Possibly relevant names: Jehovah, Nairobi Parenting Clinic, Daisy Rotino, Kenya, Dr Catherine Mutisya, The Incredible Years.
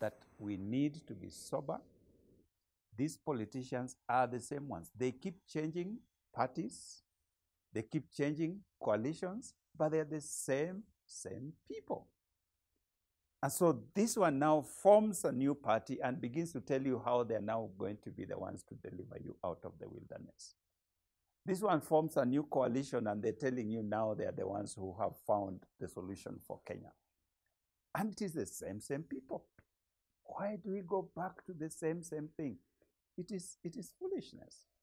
that we need to be sober. These politicians are the same ones. They keep changing parties. They keep changing coalitions, but they're the same people. And so this one now forms a new party and begins to tell you how they're now going to be the ones to deliver you out of the wilderness. This one forms a new coalition and they're telling you now they're the ones who have found the solution for Kenya. And it is the same people. Why do we go back to the same thing? It is foolishness.